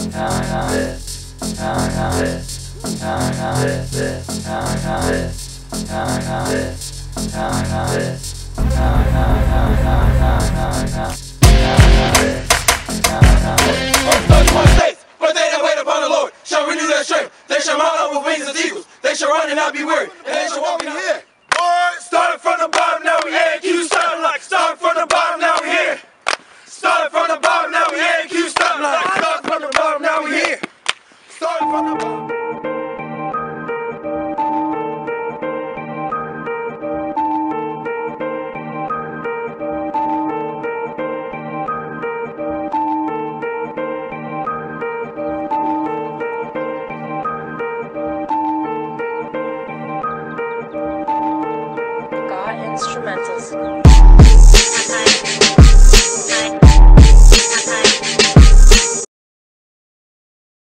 But they that wait upon the Lord shall renew their strength. They shall mount up with wings as eagles. They shall run and not be weary. And they shall walk in here. Starting from the bottom, now we here. Starting from the bottom, now we here. Starting from the bottom.